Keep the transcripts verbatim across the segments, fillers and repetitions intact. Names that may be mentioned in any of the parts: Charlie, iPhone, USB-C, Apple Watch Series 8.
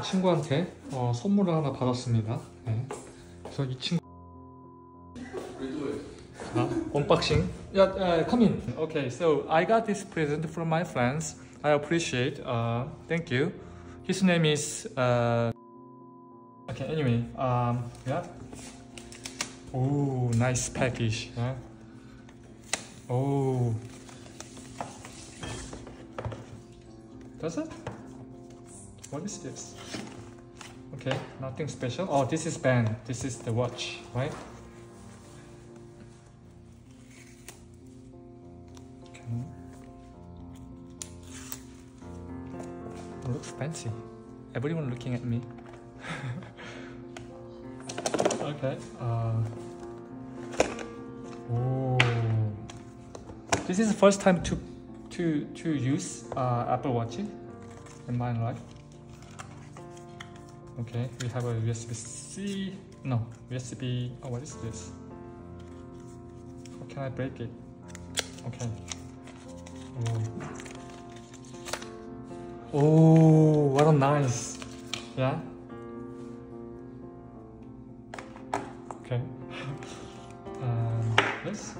친구한테 어, 선물을 하나 받았습니다. 네. 그래서 이 친구 아, 언박싱. Yeah, uh, come in. Okay, so I got this present from my friends. I appreciate. Uh, thank you. His name is. Uh... Okay. Anyway, um, yeah. Oh, nice package. Yeah. Oh. Does it? What is this? Okay, nothing special. Oh, this is band. This is the watch, right? Okay. It looks fancy. Everyone looking at me. Okay. Uh, oh. This is the first time to to to use uh, Apple Watch in my life. Okay, we have a U S B C. No, U S B. Oh, what is this? How can I break it? Okay. Oh, oh what a nice. Yeah. Okay. um, yes.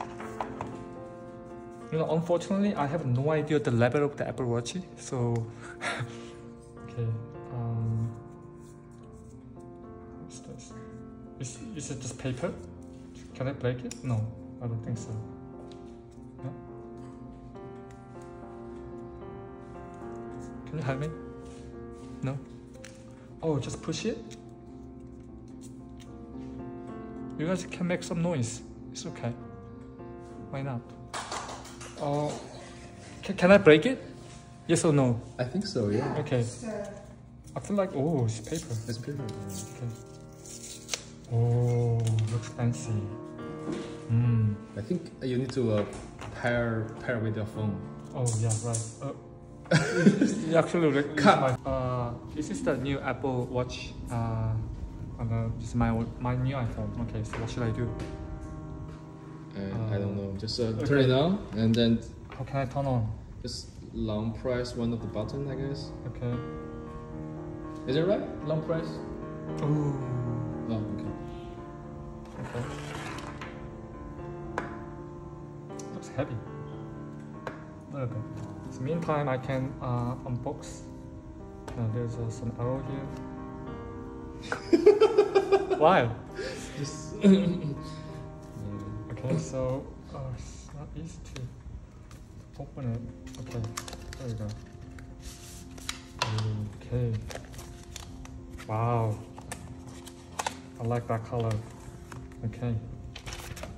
You know, unfortunately, I have no idea the level of the Apple Watch. So. Okay. Um, Is, is it just paper? Can I break it? No, I don't think so. No? Can you help me? No? Oh, just push it? You guys can make some noise. It's okay. Why not? Oh, can, can I break it? Yes or no? I think so, yeah. Okay. I feel like, oh, it's paper. It's paper. Okay. Oh, looks fancy. Mm. I think you need to uh, pair pair with your phone. Oh yeah, right. Uh, actually, my, uh, this is the new Apple Watch. Uh, and, uh, this is my my new iPhone. Okay, so what should I do? Uh, uh, I don't know. Just uh, turn okay. it on and then. How can I turn on? Just long press one of the button, I guess. Okay. Is it right? Long press. Oh. Oh, okay. Okay. Looks heavy. A little bit. So meantime, I can uh, unbox. Uh, there's uh, some arrow here. Why? Just. Okay, so uh, it's not easy to open it. Okay, there we go. Okay. Wow. I like that color. Okay.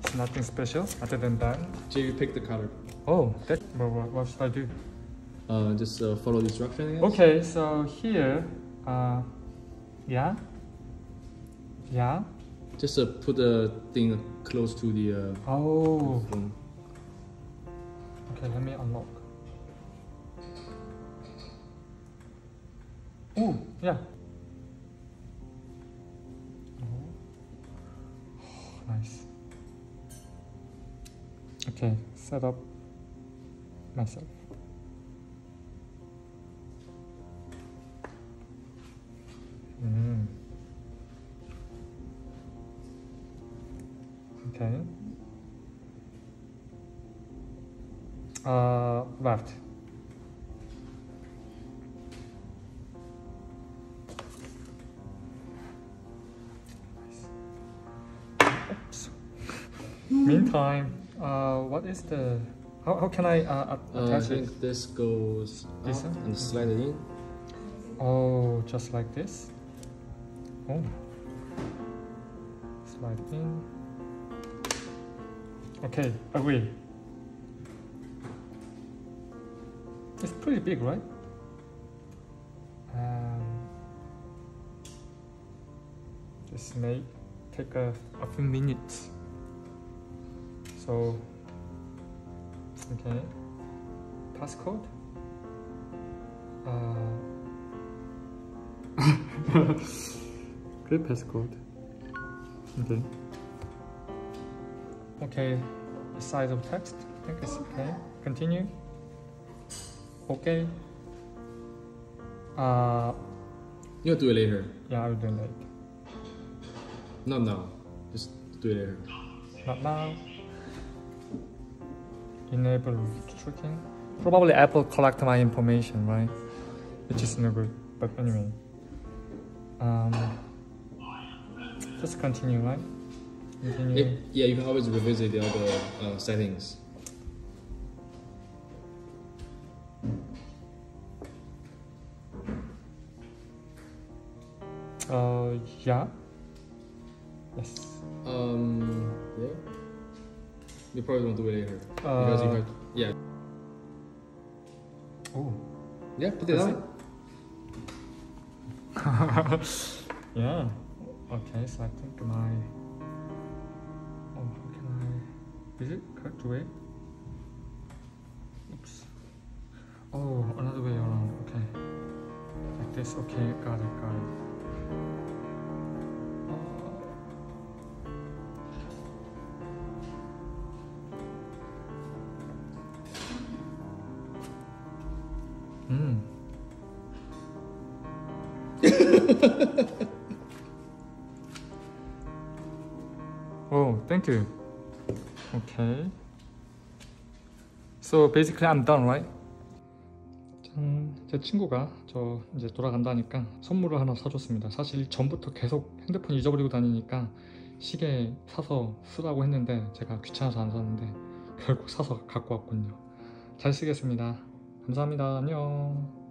It's nothing special other than that. So you pick the color. Oh, that, well, what should I do? Uh, just uh, follow the instruction, I guess. Okay, so here, uh, yeah, yeah. Just uh, put the thing close to the uh, oh. phone. Okay, let me unlock. Oh, yeah. Nice. Okay, set up myself. Mm. Okay. Uh, left. Meantime, uh, what is the? How, how can I uh, attach uh, I think it? This goes this up and slide it in. Oh, just like this. Oh, slide in. Okay, agree. It's pretty big, right? Um, this may take a, a few minutes. So, okay, passcode. Uh, great passcode. Okay. Okay, the size of text. I think it's okay. Continue. Okay. Uh, You'll do it later. Yeah, I'll do it later. Not now. Just do it later. Not now. Enable tracking. Probably Apple collect my information, right? Which is no good. But anyway. Um, just continue, right? Continue. It, yeah, you can always revisit the other uh, settings. Uh, yeah. Yes. Um, yeah. You probably won't do it later. Uh, because you heard, yeah. Oh. Yeah, put it on. Yeah. Okay, so I think my. Oh, how can I. Is it correct way? Oops. Oh, another way around. Okay. Like this. Okay, got it, got it. Mm. Oh, thank you. Okay. So basically I'm done, right? 짠, 제 친구가 저 이제 돌아간다니까 선물을 하나 사줬습니다. 사실 전부터 계속 핸드폰 잊어버리고 다니니까 시계 사서 쓰라고 했는데 제가 귀찮아서 안 샀는데 결국 사서 갖고 왔군요. 잘 쓰겠습니다. 감사합니다. 안녕.